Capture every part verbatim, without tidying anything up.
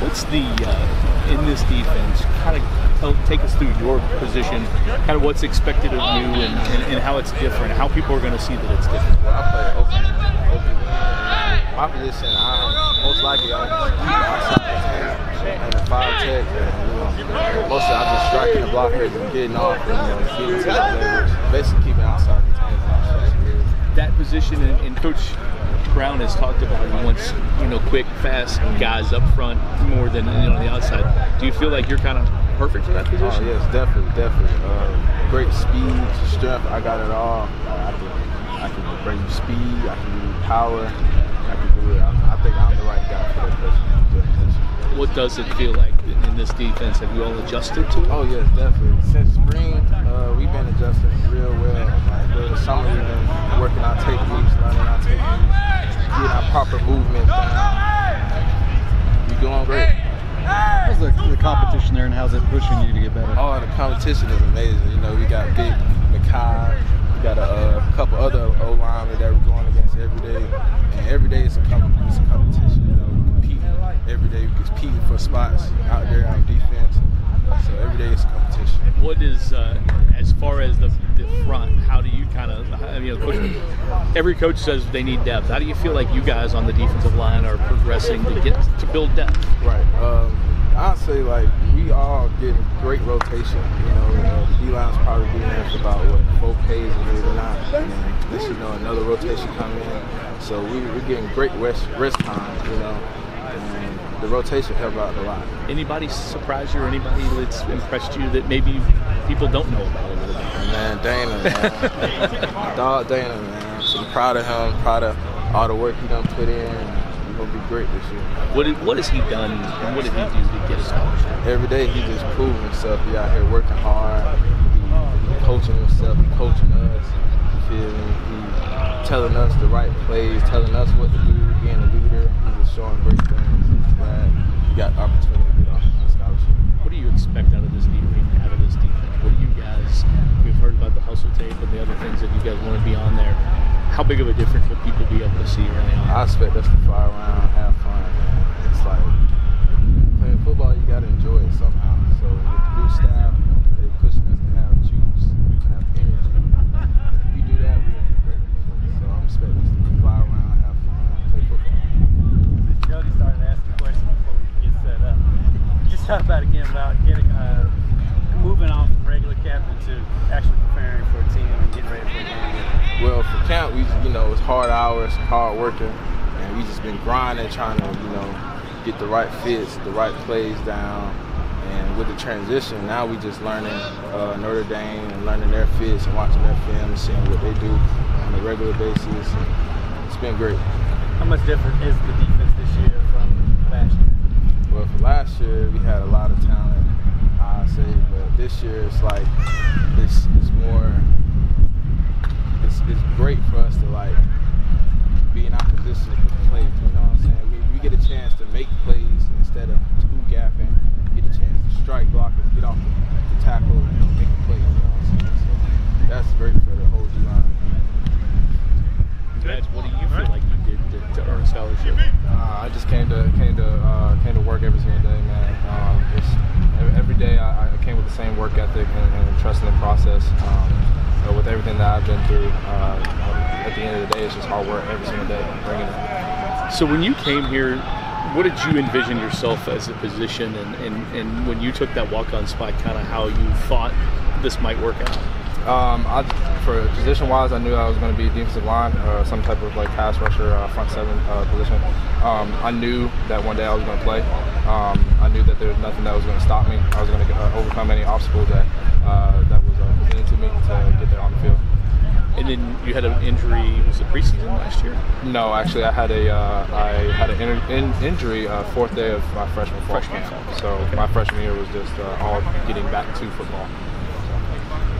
What's the, uh, in this defense, kind of take us through your position, kind of what's expected of you and, and, and how it's different, how people are going to see that it's different. Well, I play open, open wing. My position, I most likely I'm and the five tech, and, you know, mostly I'm just striking the blockers and getting off and, you know, getting basically keeping outside containers. That position, and, and Coach Brown has talked about he wants, you know, quick, fast guys up front more than, you know, on the outside. Do you feel like you're kind of perfect for that position? Oh, yes, definitely, definitely. Uh, great speed, strength, I got it all. I can, I can bring you speed, I can give you power, I can do it. I, I think I'm the right guy for that position. What does it feel like in this defense? Have you all adjusted to it? Oh, yes, definitely. Since spring, uh, we've been adjusting real well. Like, during the summer, we've been working our techniques, learning our techniques. Get our proper movement. You're doing great. How's the, the competition there, and how's it pushing you to get better? Oh, the competition is amazing. You know, we got Big McKay, we got a uh, couple other O-linemen that we're going against every day. And every day it's a, com it's a competition. You know, we compete every day. We compete for spots out there on defense. So every day it's a competition. What is, uh, as far as the, the front, how do you kind of, I mean, every coach says they need depth. How do you feel like you guys on the defensive line are progressing to get to build depth? Right. Um, I'd say, like, we all get great rotation. You know, you know the D-line's probably getting us about, what, four pays and maybe not. And this, you know, another rotation coming in. So we, we're getting great rest, rest time, you know. And the rotation helped out a lot. Anybody surprised you, or anybody that's impressed you that maybe people don't know about a little bit? Man, Dana, man. Dog Dana, man. So I'm proud of him, proud of all the work he done put in. He's going to be great this year. What, is, what has he done, and what did he do to get a scholarship? Every day he just proving himself. He out here working hard. He, he coaching himself, he coaching us. You feel me? He telling us the right plays, telling us what to do, being a leader. He's just showing great things. You got opportunity to get off the scholarship. What do you expect out of this defense? Out of this defense, what do you guys? We've heard about the hustle tape and the other things that you guys want to be on there. How big of a difference will people be able to see right now? I expect us to fly around, have fun. Man. It's like playing football. You got to enjoy it somehow. So with the new staff, they're pushing us to have juice, have energy. If you do that, we're gonna be great. So I'm expecting us to fly around, have fun, play football. Jody started asking questions. Talk about again about getting uh, moving off from regular camping to actually preparing for a team and getting ready for a game. Well, for camp, we you know it's hard hours, hard working, and we just been grinding, trying to you know get the right fits, the right plays down, and with the transition, now we just learning uh, Notre Dame and learning their fits and watching their film, seeing what they do on a regular basis. And it's been great. How much different is the defense this year from last year? Well, for last year, we had a lot of talent, I'd say, but this year it's like, it's, it's more, it's, it's great for us to like, be in our position to play, you know what I'm saying? We, we get a chance to make plays instead of two-gapping, get a chance to strike blockers, get off the, the tackle, and you know, make a play, you know what I'm saying? So that's great for the whole D-line. What do you feel like you did to, to earn a scholarship? Uh, I just came to came to uh, came to work every single day, man. Um, just, every day I, I came with the same work ethic and, and trust in the process. Um, you know, with everything that I've been through, uh, at the end of the day, it's just hard work every single day. Bringing it. So when you came here, what did you envision yourself as a position, and, and, and when you took that walk-on spot, kind of how you thought this might work out? Um, I, for position-wise, I knew I was going to be defensive line or some type of like pass rusher, uh, front seven uh, position. Um, I knew that one day I was going to play. Um, I knew that there was nothing that was going to stop me. I was going to uh, overcome any obstacles that uh, that was uh, presented to me to get there on the field. And then you had an injury. Was it preseason last year? No, actually, I had a uh, I had an in in injury uh, fourth day of my freshman fall. Freshman fall. So okay. My freshman year was just uh, all getting back to football.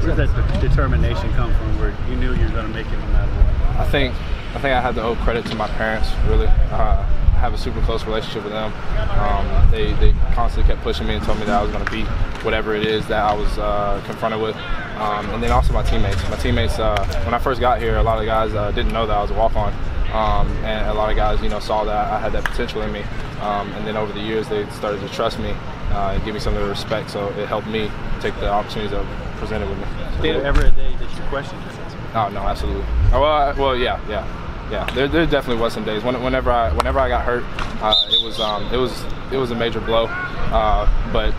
Where did that determination come from, where you knew you were going to make it no matter what? I think I think I had to owe credit to my parents, really. Uh, I have a super close relationship with them. Um, they, they constantly kept pushing me and told me that I was going to be whatever it is that I was uh, confronted with. Um, and then also my teammates. My teammates, uh, when I first got here, a lot of guys uh, didn't know that I was a walk-on. Um, and a lot of guys, you know, saw that I had that potential in me. Um, and then over the years, they started to trust me uh, and give me some of their respect, so it helped me take the opportunities that were presented with me. Did ever a day that you questioned yourself? Oh, no, absolutely. Oh, well, I, well, yeah, yeah, yeah. There, there definitely was some days. When, whenever I, whenever I got hurt, uh, it was, um, it was, it was a major blow. Uh, but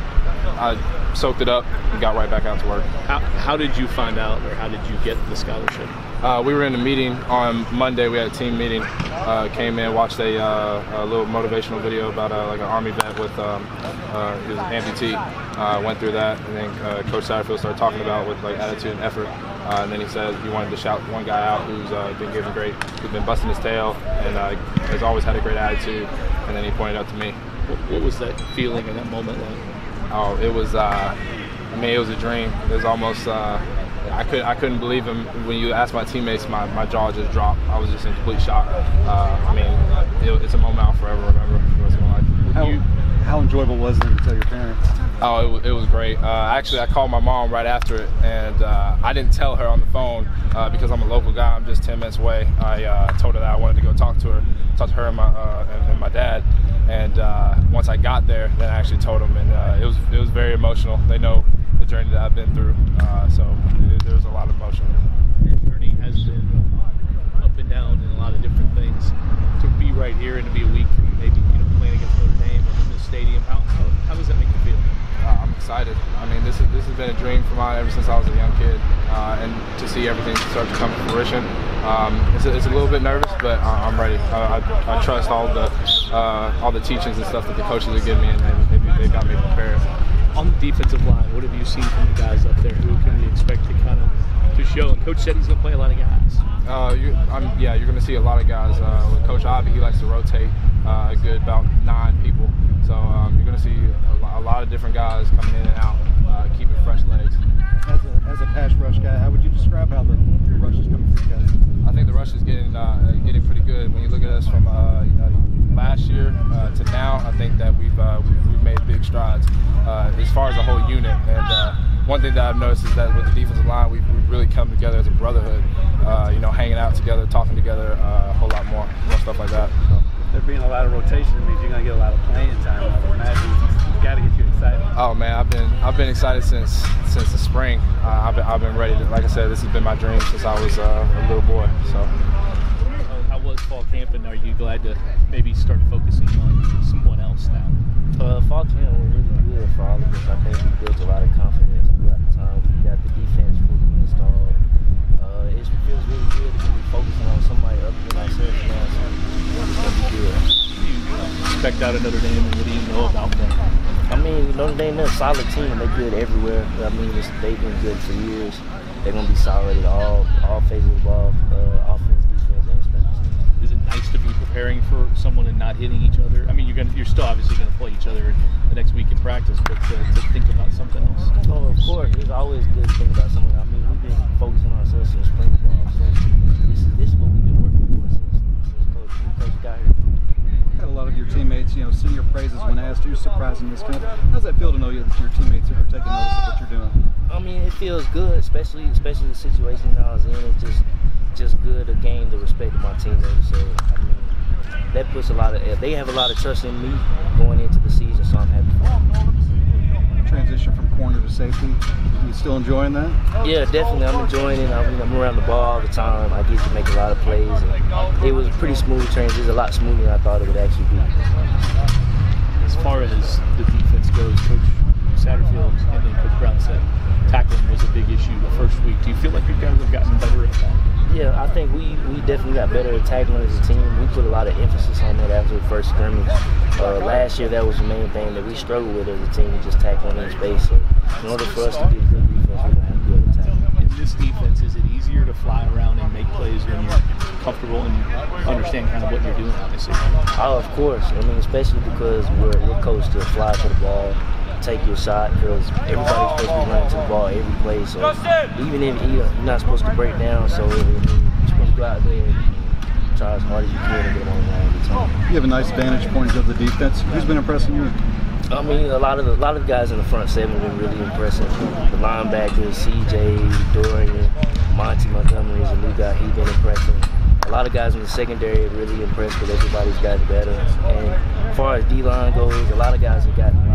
I soaked it up and got right back out to work. How, how did you find out, or how did you get the scholarship? Uh, we were in a meeting on Monday. We had a team meeting. Uh, came in, watched a, uh, a little motivational video about uh, like an Army vet with um, uh, his amputee. Uh, went through that, and then uh, Coach Satterfield started talking about with like attitude and effort. Uh, and then he said he wanted to shout one guy out who's uh, been giving great, who's been busting his tail, and uh, has always had a great attitude. And then he pointed out to me. What was that feeling in that moment like? Oh, it was, uh, I mean, it was a dream. It was almost, uh, I, could, I couldn't believe him. When you asked my teammates, my, my jaw just dropped. I was just in complete shock. Uh, I mean, it, it's a moment I'll forever remember for the rest of my life. How, you, how enjoyable was it to tell your parents? Oh, it, it was great. Uh, actually, I called my mom right after it, and uh, I didn't tell her on the phone uh, because I'm a local guy. I'm just ten minutes away. I uh, told her that I wanted to go talk to her, talk to her and my, uh, and, and my dad. And uh, once I got there, then I actually told them, and uh, it was it was very emotional. They know the journey that I've been through, uh, so it, there was a lot of emotion. Your journey has been up and down in a lot of different things. To be right here and to be a week from maybe you know playing against Notre Dame in this stadium, how, how does that make you feel? Uh, I'm excited. I mean, this is this has been a dream for mine ever since I was a young kid, uh, and to see everything start to come to fruition, um, it's a, it's a little bit nervous, but I, I'm ready. I, I, I trust all the. Uh, all the teachings and stuff that the coaches are giving me, and, and they've got me prepared. On the defensive line, what have you seen from the guys up there? Who can we expect to kind of to show? And Coach said he's going to play a lot of guys. Uh, you, I'm, yeah, you're going to see a lot of guys. Uh, with Coach Ivey, he likes to rotate uh, a good about nine people. So um, you're going to see a, a lot of different guys coming in and out, uh, keeping fresh legs. As a, as a pass rush guy, how would you describe how the, the rush is coming for you guys? I think the rush is getting uh, getting pretty good. When you look at us from uh, last year uh, to now, I think that we've uh, we've made big strides uh, as far as a whole unit. And uh, one thing that I've noticed is that with the defensive line, we've, we've really come together as a brotherhood. Uh, you know, hanging out together, talking together, uh, a whole lot more, more stuff like that. So. There being a lot of rotation, it means you're gonna get a lot of playing time. I would imagine it's got to get you excited. Oh man, I've been I've been excited since since the spring. Uh, I've been I've been ready. To, like I said, this has been my dream since I was uh, a little boy. So. Fall camp, and are you glad to maybe start focusing on someone else now? Uh, fall camp was really good for all of us. I think we built a lot of confidence throughout the time. We got the defense fully installed. Uh, it feels really good to be focusing on somebody other than ourselves now. So do you expect out of Notre Dame, and what do you know about them? I mean, Notre Dame, they're a solid team. They're good everywhere. I mean, it's, they've been good for years. They're going to be solid at all, all phases of the ball, uh, offense, defense, and special. Is it nice to be preparing for someone and not hitting each other? I mean, you're gonna, you're still obviously going to play each other the next week in practice, but to, to think about something else. Oh, of course. It's always good to think about something. I mean, we've been focusing on ourselves since spring ball, so this is this is what we've been working for since, since Coach, Coach got here. You've had a lot of your teammates, you know, sing your praises when asked. You're surprising this camp. How's that feel to know that your teammates are taking notice of what you're doing? I mean, it feels good, especially especially the situation that I was in. It's just just good to gain the respect of my teammates. So I mean, that puts a lot of, they have a lot of trust in me going into the season, so I'm happy. Transition from corner to safety, you still enjoying that? Yeah, definitely. I'm enjoying it. I mean, I'm around the ball all the time. I get to make a lot of plays. And it was a pretty smooth transition, a lot smoother than I thought it would actually be. As far as the defense goes, Coach Satterfield and then Coach Brown said tackling was a big issue the first week. Do you feel like you guys have gotten better at that? Yeah, I think we, we definitely got better at tackling as a team. We put a lot of emphasis on that after the first scrimmage. Uh, last year, that was the main thing that we struggled with as a team, just tackling in space. So in order for us to get good defense, we're going to have good attack. In this defense, is it easier to fly around and make plays when you're comfortable and you understand kind of what you're doing, obviously? Oh, of course. I mean, especially because we're, we're coached to fly to the ball, take your shot, because everybody's supposed to be running to the ball every play. So even if you're not supposed to break down, so you're supposed to go out there and try as hard as you can to get on the line every time. You have a nice vantage point of the defense. Who's been impressing you? I mean, a lot of the, a lot of guys in the front seven have been really impressive. The linebackers, C J, Dorian, Monty Montgomery is a new guy. He's been impressive. a lot of guys in the secondary are really impressed because everybody's gotten better. And as far as D-line goes, a lot of guys have gotten